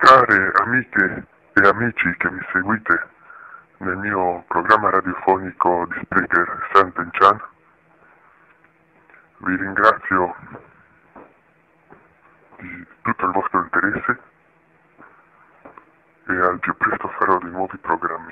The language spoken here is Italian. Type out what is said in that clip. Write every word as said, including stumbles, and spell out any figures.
Care amiche e amici che mi seguite nel mio programma radiofonico di Spreaker San Ten Chan, vi ringrazio di tutto il vostro interesse e al più presto farò di nuovi programmi.